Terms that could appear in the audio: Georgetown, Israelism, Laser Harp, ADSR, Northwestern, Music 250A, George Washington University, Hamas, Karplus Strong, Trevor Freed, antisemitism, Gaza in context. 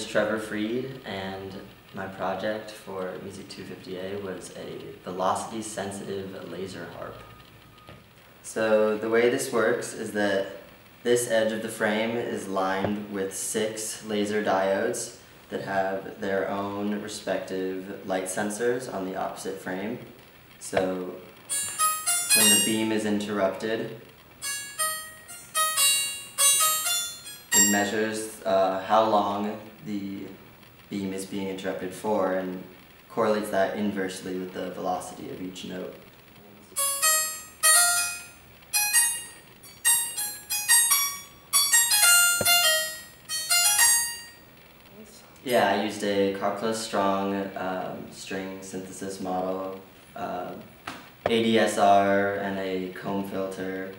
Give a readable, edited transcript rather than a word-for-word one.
is Trevor Freed, and my project for Music 250A was a velocity-sensitive laser harp. So the way this works is that this edge of the frame is lined with 6 laser diodes that have their own respective light sensors on the opposite frame. So when the beam is interrupted, it measures how long the beam is being interrupted for and correlates that inversely with the velocity of each note. Yeah, I used a Karplus Strong string synthesis model, ADSR, and a comb filter.